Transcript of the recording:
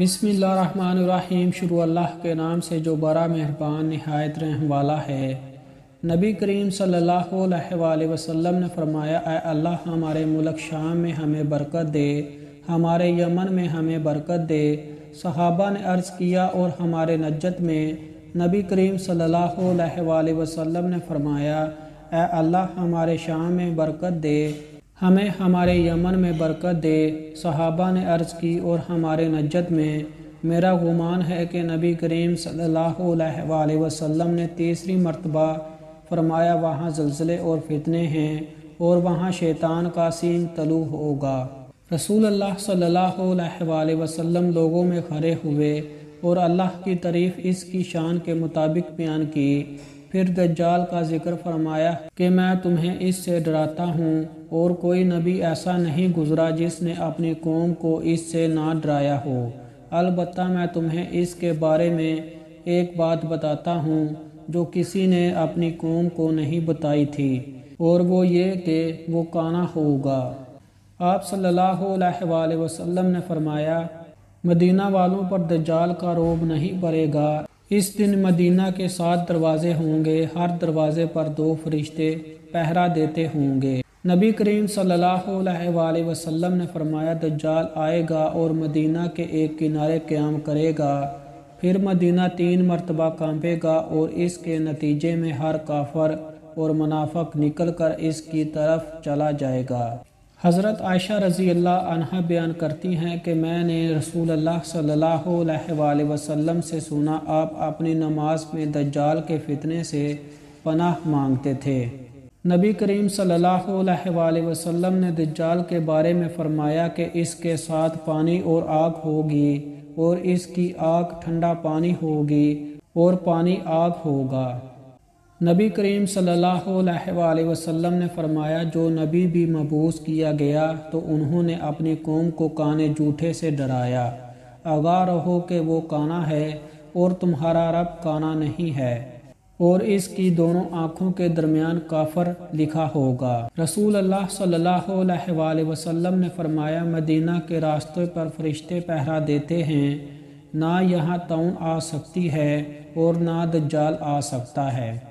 बिस्मिल्लाहिर्रहमानिर्रहीम। शुरू अल्लाह के नाम से जो बड़ा मेहरबान निहायत रहम वाला है। नबी करीम सल्लल्लाहु अलैहि वसल्लम ने फरमाया, अल्लाह हमारे मुल्क शाम में हमें बरकत दे, हमारे यमन में हमें बरकत दे। सहाबा ने अर्ज़ किया, और हमारे नजद में? नबी करीम सल्लल्लाहु अलैहि वसल्लम ने फरमाया, अल्लाह हमारे शाम में बरकत दे, हमें हमारे यमन में बरकत दे। सहाबा ने अर्ज़ की, और हमारे नजद में? मेरा गुमान है कि नबी करीम सल्लल्लाहु अलैहि वसल्लम ने तीसरी मरतबा फरमाया, वहाँ ज़लज़ले और फितने हैं, और वहाँ शैतान का सींग तलू होगा। रसूल अल्लाह सल्लल्लाहु अलैहि वसल्लम लोगों में खड़े हुए और अल्लाह की तारीफ़ इसकी शान के मुताबिक बयान की। फिर दज्जाल का जिक्र फरमाया कि मैं तुम्हें इससे डराता हूँ, और कोई नबी ऐसा नहीं गुजरा जिसने अपनी कौम को इससे ना डराया हो। अलबत्ता मैं तुम्हें इसके बारे में एक बात बताता हूँ जो किसी ने अपनी कौम को नहीं बताई थी, और वो ये कि वो काना होगा। आप सल्लल्लाहु अलैहि वसल्लम ने फरमाया, मदीना वालों पर दज्जाल का रोब नहीं पड़ेगा। इस दिन मदीना के 7 दरवाजे होंगे, हर दरवाजे पर 2 फरिश्ते पहरा देते होंगे। नबी करीम सल्लल्लाहु अलैहि वसल्लम ने फरमाया, दज्जाल आएगा और मदीना के एक किनारे क़याम करेगा, फिर मदीना 3 मरतबा कांपेगा, और इसके नतीजे में हर काफर और मुनाफिक निकल कर इसकी तरफ चला जाएगा। हज़रत आयशा रज़ी अल्लाह अन्हा बयान करती हैं कि मैंने रसूल अल्लाह सल्लल्लाहु अलैहि वसल्लम से सुना, आप अपनी नमाज में दज्जाल के फितने से पनाह मांगते थे। नबी करीम सल्लल्लाहु अलैहि वसल्लम ने दज्जाल के बारे में फरमाया कि इसके साथ पानी और आग होगी, और इसकी आग ठंडा पानी होगी, और पानी आग होगा। नबी करीम सल्लल्लाहु अलैहि वसल्लम ने फरमाया, जो नबी भी मबूस किया गया तो उन्होंने अपनी कौम को काने झूठे से डराया। आगाह रहो कि वो काना है और तुम्हारा रब काना नहीं है, और इसकी दोनों आँखों के दरमियान काफर लिखा होगा। रसूल अल्लाह सल्लल्लाहु अलैहि वसल्लम ने फरमाया, मदीना के रास्ते पर फरिश्ते पहरा देते हैं, ना यहाँ ताउन आ सकती है और ना दज्जाल आ सकता है।